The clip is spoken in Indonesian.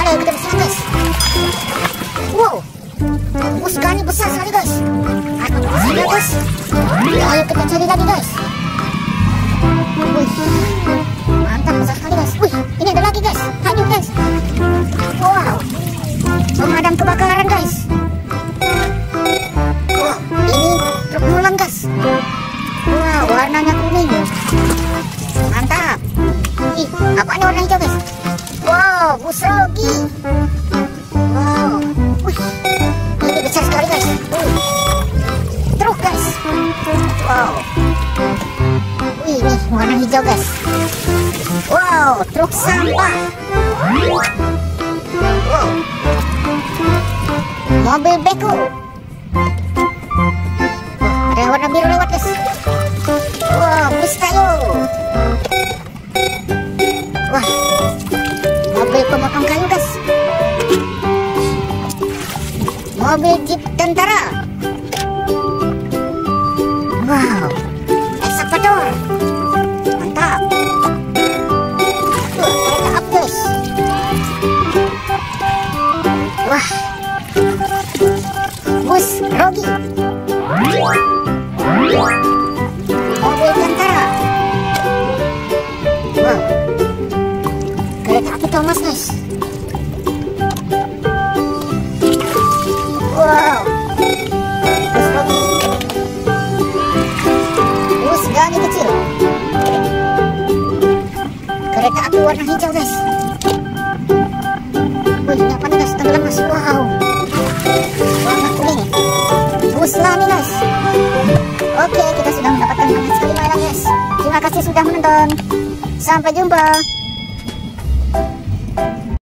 ada yang kita besar, guys. Wow, bus gani besar sekali, guys. Ada bus. Ayo kita cari lagi, guys. Wih, mantap besar sekali, guys. Wih, ini ada lagi, guys. Hanyut, guys. Wow, pemadam kebakaran, guys. Wow, ini truk mulan, guys. Wow, warnanya kuning. Mantap. Ih, apanya warna hijau, guys? Wow, bus rogi. Wow, wih, ini besar sekali, guys. Truk, guys. Wow, wih, ini warna hijau, guys. Wow, truk sampah. Wow, mobil beko. Ada warna biru lewat, guys. Wow, bus kayu. Wah, mobil pemotong kayu, guys. Mobil jeep tentara. Wow, ekskavator. Mantap. Kereta up, guys. Wah, bus rogi. Mobil tentara. Wow, kereta api Thomas, guys. Wow, bus rogi. Bus gani kecil. Kereta api warna hijau, guys. Wih, ini apa nih, guys? Tenggelam, guys. Wow, warna kuning. Bus lami, guys. Oke, kita sudah mendapatkan banyak sekali mainan, guys. Terima kasih sudah menonton. Sampai jumpa.